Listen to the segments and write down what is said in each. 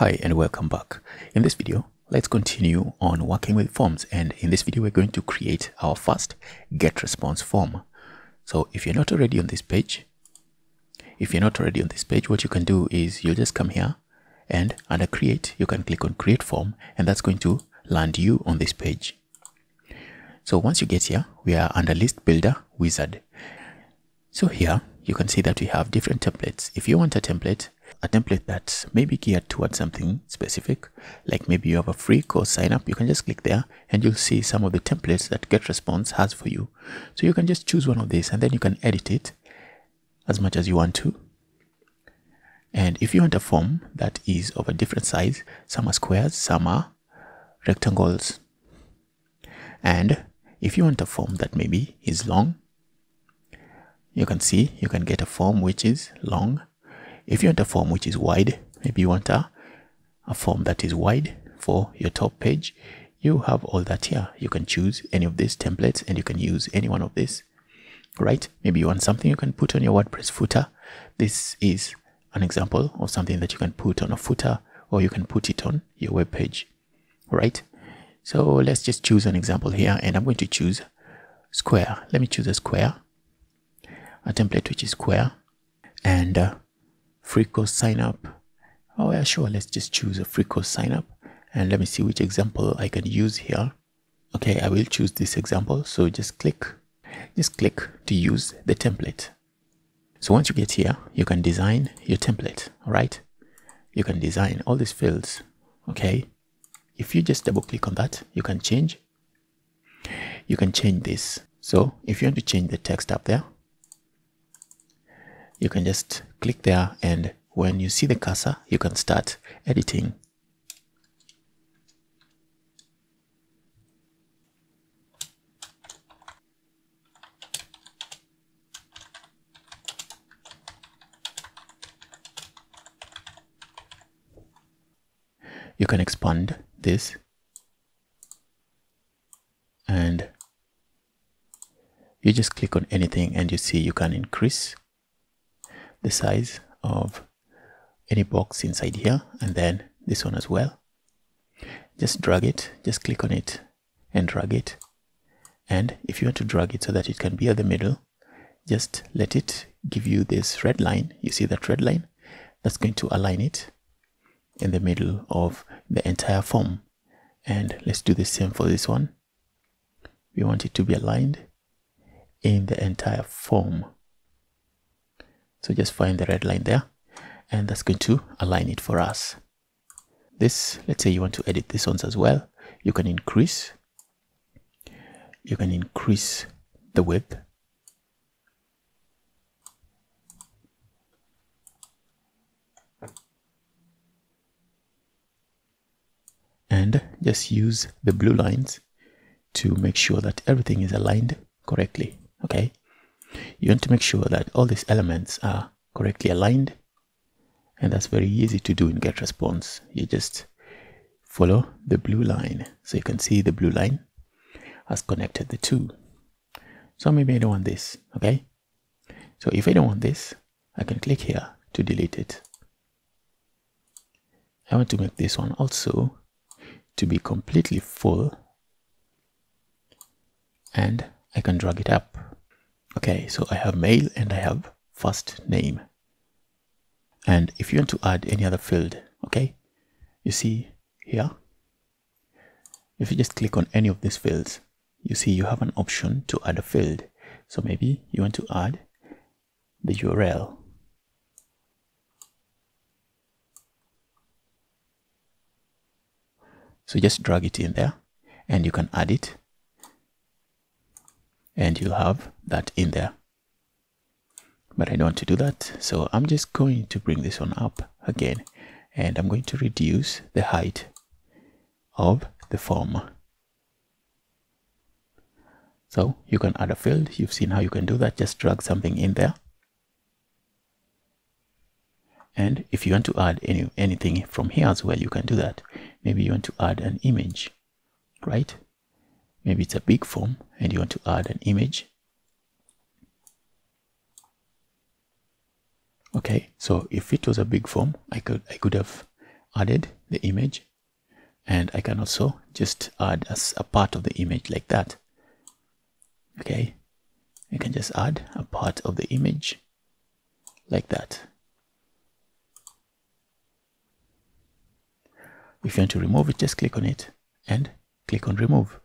Hi and welcome back. In this video, let's continue on working with forms, and in this video we're going to create our first GetResponse form. So if you're not already on this page, what you can do is you'll just come here and under create you can click on create form, and that's going to land you on this page. So once you get here, we are under list builder wizard. So here you can see that we have different templates. If you want a template that may be geared towards something specific, like maybe you have a free course sign up, you can just click there and you'll see some of the templates that GetResponse has for you. So you can just choose one of these and then you can edit it as much as you want to. And if you want a form that is of a different size, some are squares, some are rectangles. And if you want a form that maybe is long, you can see you can get a form which is long. If you want a form which is wide, maybe you want a form that is wide for your top page, you have all that here. You can choose any of these templates and you can use any one of these, right? Maybe you want something you can put on your WordPress footer. This is an example of something that you can put on a footer, or you can put it on your web page, right? So let's just choose an example here, and I'm going to choose square. Let me choose a square, a template which is square, and free course sign up. Oh yeah, sure, let's just choose a free course sign up, and let me see which example I can use here. Okay, I will choose this example. So just click to use the template. So once you get here, you can design your template, right? You can design all these fields. Okay, if you just double click on that, you can change this. So if you want to change the text up there, you can just click there, and when you see the cursor, you can start editing. You can expand this, and you just click on anything, and you see you can increase the size of any box inside here, and then this one as well. Just drag it, just click on it and drag it. And if you want to drag it so that it can be at the middle, just let it give you this red line. You see that red line? That's going to align it in the middle of the entire form. And let's do the same for this one. We want it to be aligned in the entire form. So just find the red line there, and that's going to align it for us. This, let's say you want to edit these ones as well. You can increase the width. And just use the blue lines to make sure that everything is aligned correctly, okay? You want to make sure that all these elements are correctly aligned, and that's very easy to do in GetResponse. You just follow the blue line. So you can see the blue line has connected the two. So maybe I don't want this, okay? So if I don't want this, I can click here to delete it. I want to make this one also to be completely full, and I can drag it up. Okay, so I have male and I have first name. And if you want to add any other field, okay, you see here, if you just click on any of these fields, you see you have an option to add a field. So maybe you want to add the URL. So just drag it in there and you can add it, and you'll have that in there. But I don't want to do that, so I'm just going to bring this one up again, and I'm going to reduce the height of the form. So you can add a field. You've seen how you can do that. Just drag something in there. And if you want to add anything from here as well, you can do that. Maybe you want to add an image, right? Maybe it's a big form and you want to add an image. Okay, so if it was a big form, I could have added the image, and I can also just add as a part of the image like that. Okay, you can just add a part of the image like that. If you want to remove it, just click on it and click on remove.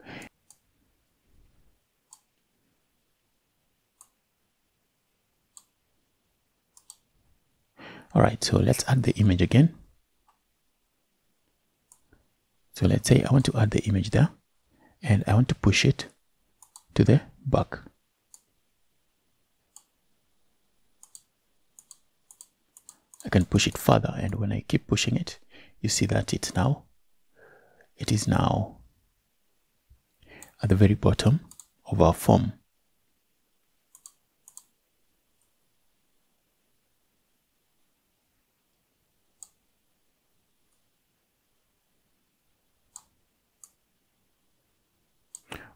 All right, so let's add the image again. So let's say I want to add the image there, and I want to push it to the back. I can push it further, and when I keep pushing it, you see that it is now at the very bottom of our form.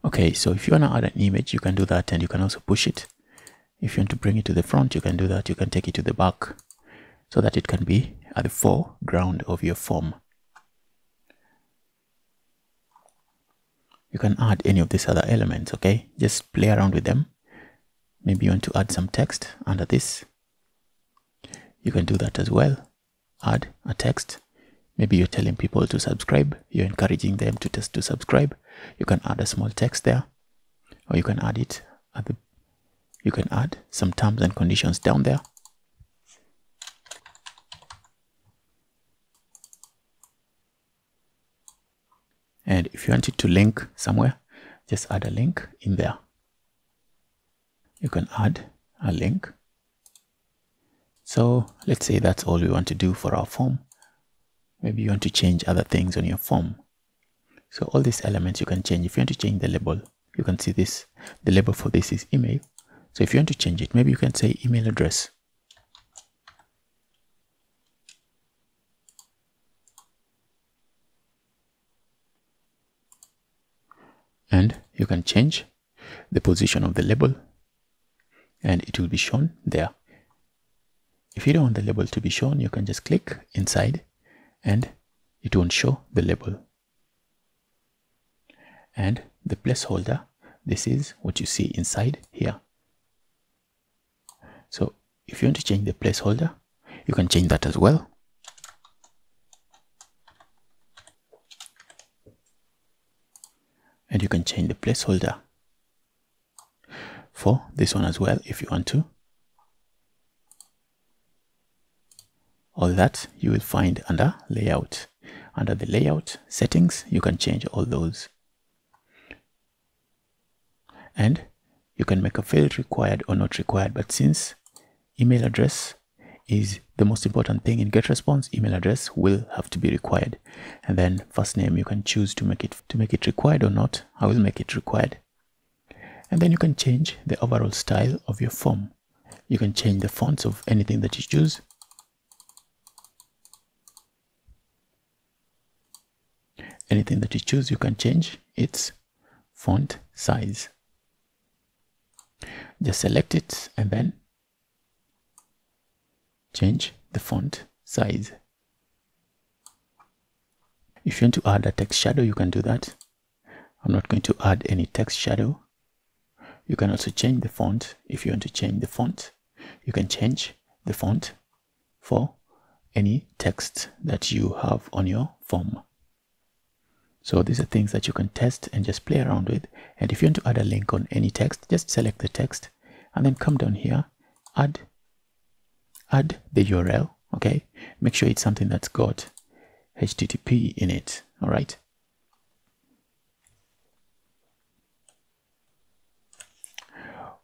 Okay, so if you want to add an image, you can do that, and you can also push it. If you want to bring it to the front, you can do that. You can take it to the back so that it can be at the foreground of your form. You can add any of these other elements, okay? Just play around with them. Maybe you want to add some text under this. You can do that as well. Add a text. Maybe you're telling people to subscribe. You're encouraging them to subscribe. You can add a small text there, or you can add it at the. You can add some terms and conditions down there. And if you want it to link somewhere, just add a link in there. You can add a link. So let's say that's all we want to do for our form. Maybe you want to change other things on your form. So all these elements you can change. If you want to change the label, you can see this. The label for this is email. So if you want to change it, maybe you can say email address. And you can change the position of the label, and it will be shown there. If you don't want the label to be shown, you can just click inside, and it won't show the label. And the placeholder, this is what you see inside here. So if you want to change the placeholder, you can change that as well. And you can change the placeholder for this one as well if you want to. All that you will find under layout. Under the layout settings, you can change all those. And you can make a field required or not required, but since email address is the most important thing in GetResponse, email address will have to be required. And then first name, you can choose to make it required or not. I will make it required. And then you can change the overall style of your form. You can change the fonts of anything that you choose. Anything that you choose, you can change its font size. Just select it and then change the font size. If you want to add a text shadow, you can do that. I'm not going to add any text shadow. You can also change the font. If you want to change the font, you can change the font for any text that you have on your form. So these are things that you can test and just play around with. And if you want to add a link on any text, just select the text and then come down here, add the URL, okay? Make sure it's something that's got HTTP in it, all right?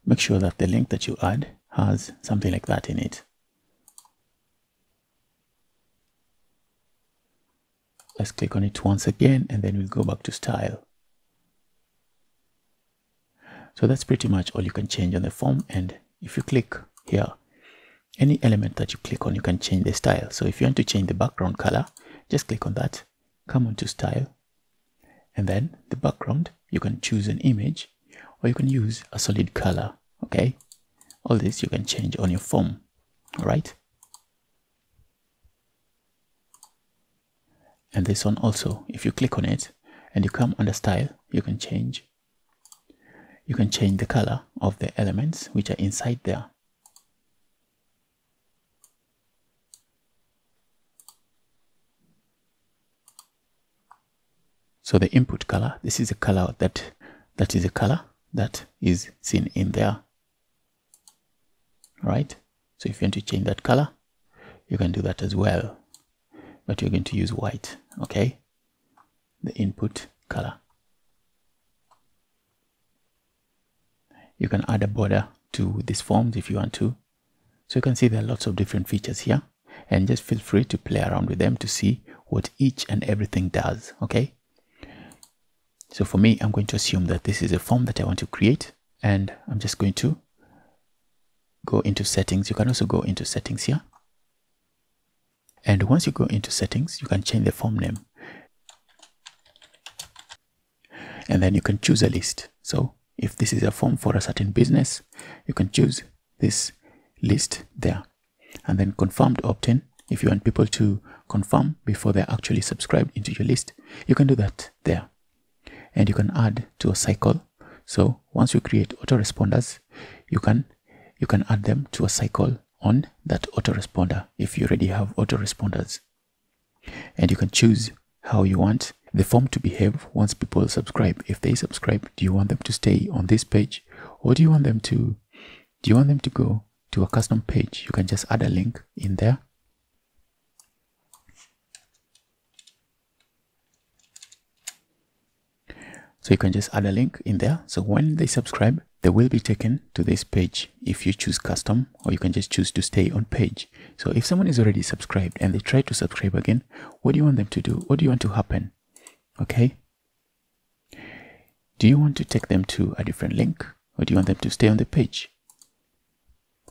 Make sure that the link that you add has something like that in it. Let's click on it once again, and then we'll go back to style. So that's pretty much all you can change on the form. And if you click here, any element that you click on, you can change the style. So if you want to change the background color, just click on that, come on to style, and then the background, you can choose an image or you can use a solid color, okay? All this you can change on your form, all right? and this one also. If you click on it and you come under style, you can change the color of the elements which are inside there. So the input color, this is a color that is a color that is seen in there. Right? So if you want to change that color, you can do that as well. But you're going to use white, okay? The input color. You can add a border to these forms if you want to. So you can see there are lots of different features here, and just feel free to play around with them to see what each and everything does, okay? So for me, I'm going to assume that this is a form that I want to create, and I'm just going to go into settings. You can also go into settings here. And once you go into settings, you can change the form name. And then you can choose a list. So if this is a form for a certain business, you can choose this list there. And then confirm to opt-in. If you want people to confirm before they're actually subscribed into your list, you can do that there. And you can add to a cycle. So once you create autoresponders, you can add them to a cycle on that autoresponder if you already have autoresponders. And you can choose how you want the form to behave once people subscribe. If they subscribe, do you want them to stay on this page, or do you want them to go to a custom page? You can just add a link in there. So you can just add a link in there. So when they subscribe, they will be taken to this page if you choose custom, or you can just choose to stay on page. So if someone is already subscribed and they try to subscribe again, what do you want them to do? What do you want to happen? Okay. Do you want to take them to a different link, or do you want them to stay on the page?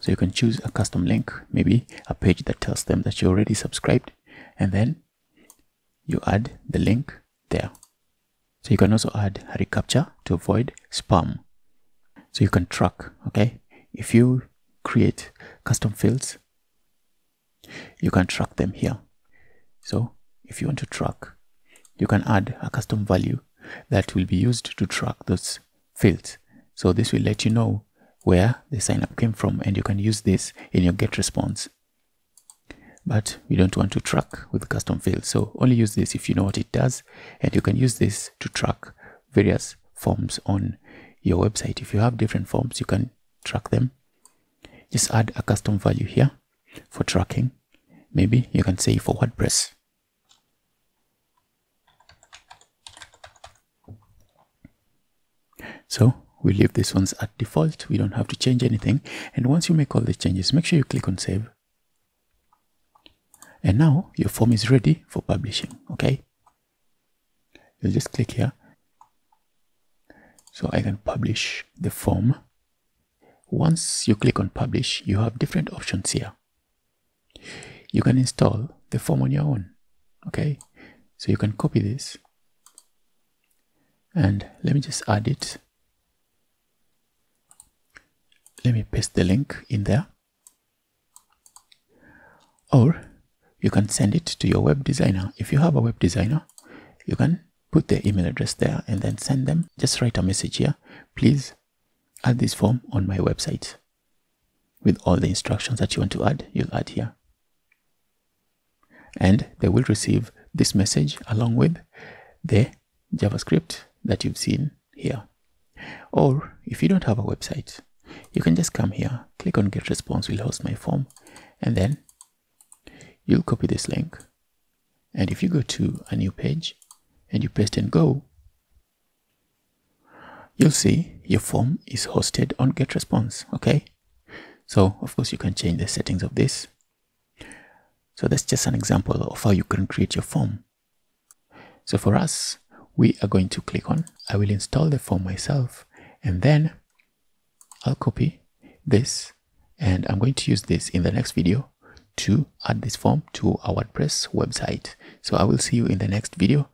So you can choose a custom link, maybe a page that tells them that you're already subscribed, and then you add the link there. So you can also add a reCAPTCHA to avoid spam. So you can track, okay? If you create custom fields, you can track them here. So if you want to track, you can add a custom value that will be used to track those fields. So this will let you know where the sign up came from, and you can use this in your GetResponse. But we don't want to track with custom fields, so only use this if you know what it does. And you can use this to track various forms on your website. If you have different forms, you can track them. Just add a custom value here for tracking. Maybe you can say for WordPress. So we leave these ones at default. We don't have to change anything. And once you make all the changes, make sure you click on save. And now your form is ready for publishing, okay? You'll just click here. So I can publish the form. Once you click on publish, you have different options here. You can install the form on your own, okay? So you can copy this. And let me just add it. Let me paste the link in there. Or you can send it to your web designer. If you have a web designer, you can put their email address there and then send them. Just write a message here. Please add this form on my website, with all the instructions that you want to add, you'll add here. And they will receive this message along with the JavaScript that you've seen here. Or if you don't have a website, you can just come here, click on Get Response, will host my form, and then you'll copy this link. And if you go to a new page and you paste and go, you'll see your form is hosted on GetResponse, okay? So of course you can change the settings of this. So that's just an example of how you can create your form. So for us, we are going to click on, I will install the form myself, and then I'll copy this, and I'm going to use this in the next video to add this form to our WordPress website. So I will see you in the next video.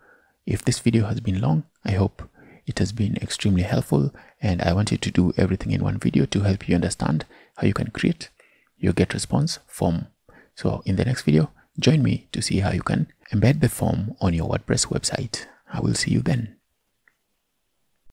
If this video has been long, I hope it has been extremely helpful, and I wanted to do everything in one video to help you understand how you can create your GetResponse form. So in the next video, join me to see how you can embed the form on your WordPress website. I will see you then.